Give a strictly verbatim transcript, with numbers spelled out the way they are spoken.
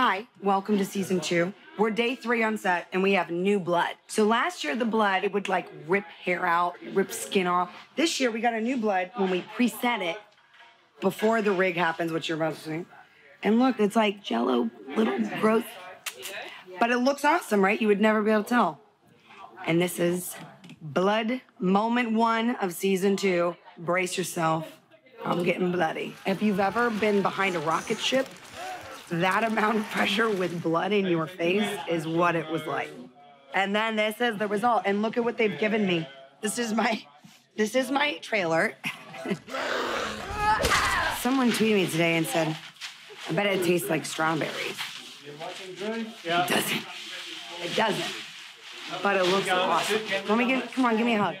Hi, welcome to season two. We're day three on set and we have new blood. So last year the blood, it would like rip hair out, rip skin off. This year we got a new blood when we preset it before the rig happens, which you're about to see. And look, it's like jello, little gross, but it looks awesome, right? You would never be able to tell. And this is blood moment one of season two. Brace yourself, I'm getting bloody. If you've ever been behind a rocket ship, that amount of pressure with blood in your face is what it was like. And then this is the result. And look at what they've given me. This is my, this is my trailer. Someone tweeted me today and said, I bet it tastes like strawberries. Yeah. It doesn't. It doesn't. But it looks awesome. Let me give, come on, give me a hug.